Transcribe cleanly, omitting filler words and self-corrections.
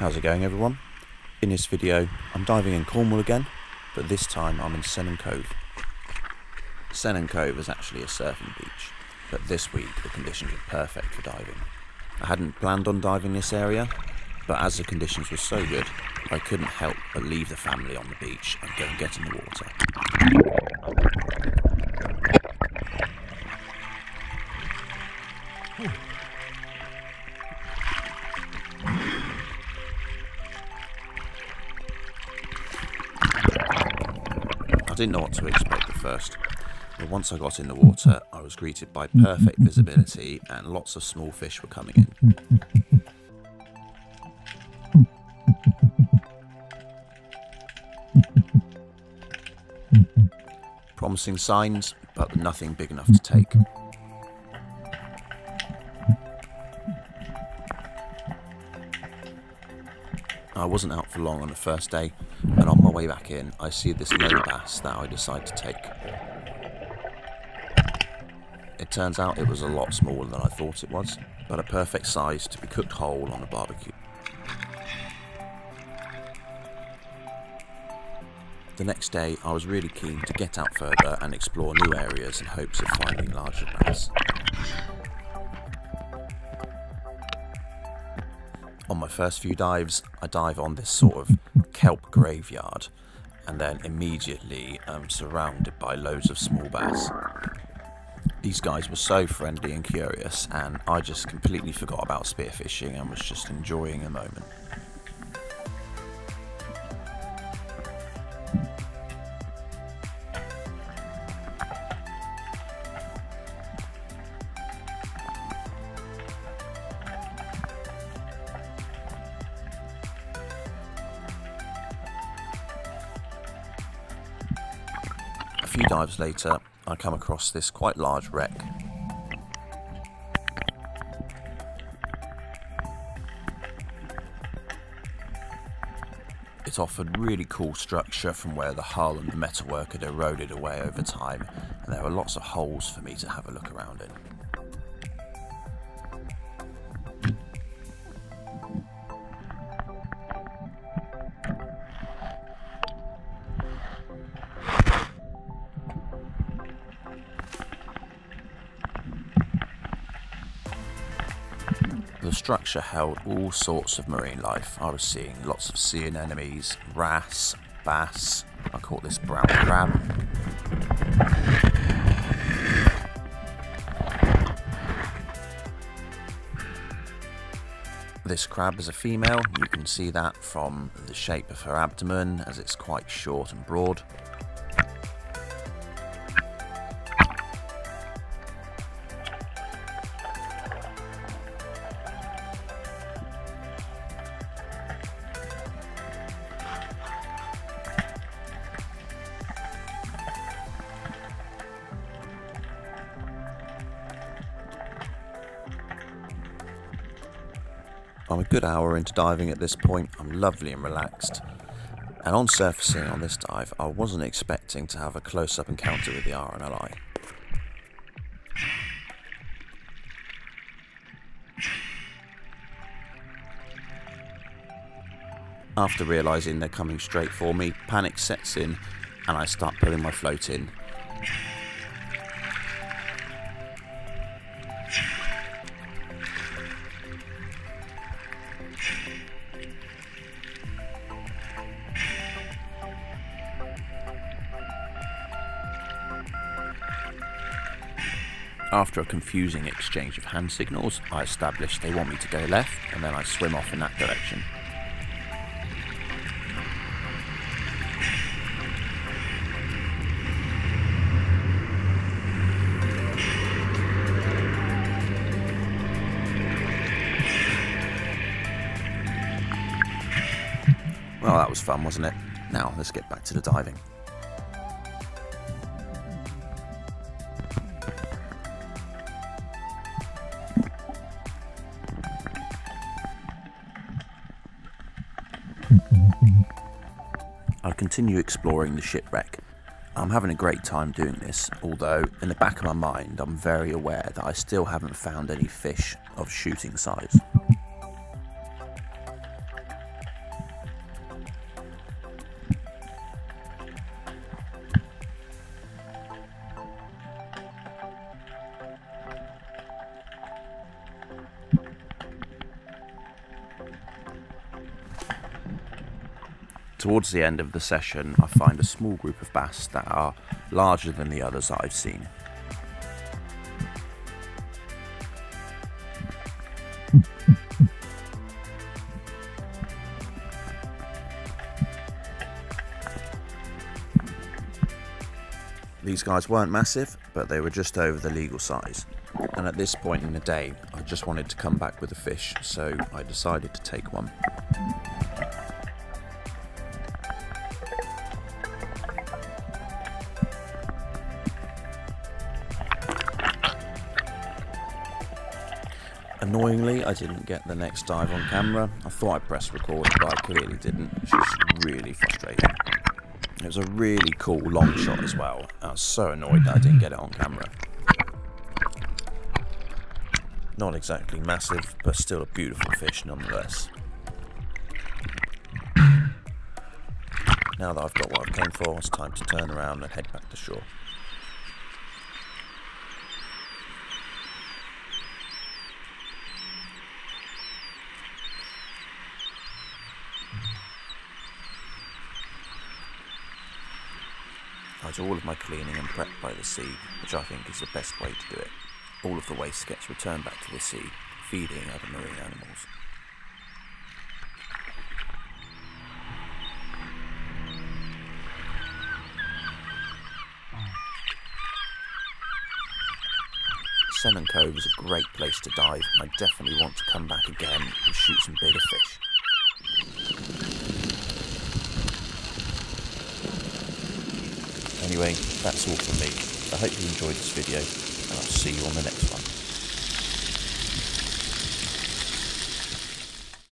How's it going, everyone? In this video I'm diving in Cornwall again, but this time I'm in Sennen Cove. Sennen Cove is actually a surfing beach, but this week the conditions were perfect for diving. I hadn't planned on diving this area, but as the conditions were so good, I couldn't help but leave the family on the beach and go and get in the water. I didn't know what to expect at first, but once I got in the water I was greeted by perfect visibility and lots of small fish were coming in. Promising signs, but nothing big enough to take. I wasn't out for long on the first day, and on my way back in, I see this low bass that I decide to take. It turns out it was a lot smaller than I thought it was, but a perfect size to be cooked whole on a barbecue. The next day, I was really keen to get out further and explore new areas in hopes of finding larger bass. On my first few dives, I dive on this sort of kelp graveyard and then immediately am surrounded by loads of small bass. These guys were so friendly and curious, and I just completely forgot about spearfishing and was just enjoying the moment. A few dives later, I come across this quite large wreck. It offered really cool structure from where the hull and the metalwork had eroded away over time, and there were lots of holes for me to have a look around in. The structure held all sorts of marine life. I was seeing lots of sea anemones, wrasse, bass. I caught this brown crab. This crab is a female. You can see that from the shape of her abdomen, as it's quite short and broad. I'm a good hour into diving at this point. I'm lovely and relaxed. And on surfacing on this dive, I wasn't expecting to have a close-up encounter with the RNLI. After realising they're coming straight for me, panic sets in and I start pulling my float in. After a confusing exchange of hand signals, I established they want me to go left, and then I swim off in that direction. Well, that was fun, wasn't it? Now, let's get back to the diving. I continue exploring the shipwreck. I'm having a great time doing this, although in the back of my mind I'm very aware that I still haven't found any fish of shooting size. Towards the end of the session, I find a small group of bass that are larger than the others that I've seen. These guys weren't massive, but they were just over the legal size. And at this point in the day, I just wanted to come back with a fish, so I decided to take one. Annoyingly, I didn't get the next dive on camera. I thought I pressed record, but I clearly didn't, which is really frustrating. It was a really cool long shot as well. I was so annoyed that I didn't get it on camera. Not exactly massive, but still a beautiful fish nonetheless. Now that I've got what I came for, it's time to turn around and head back to shore. I do all of my cleaning and prep by the sea, which I think is the best way to do it. All of the waste gets returned back to the sea, feeding other marine animals. Sennen Cove is a great place to dive, and I definitely want to come back again and shoot some bigger fish. Anyway, that's all from me. I hope you enjoyed this video, and I'll see you on the next one.